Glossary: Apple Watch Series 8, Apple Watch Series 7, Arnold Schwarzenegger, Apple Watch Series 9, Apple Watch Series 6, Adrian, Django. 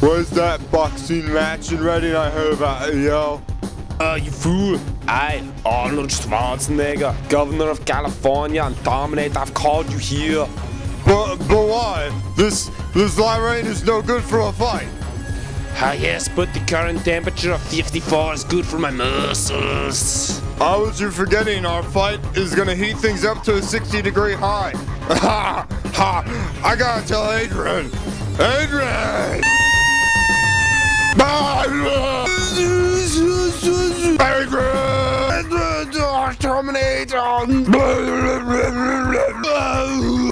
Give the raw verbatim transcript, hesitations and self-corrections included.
Where's that boxing match in Reading I heard about, yo? Uh, you fool! I, Arnold Schwarzenegger, governor of California and dominator, I've called you here. But, but why? This, this Lorraine is no good for a fight. Ah yes, but the current temperature of fifty-four is good for my muscles. How was you forgetting our fight is gonna heat things up to a sixty degree high? Ha! Ha! I gotta tell Adrian! Adrian! Adrian! Terminator!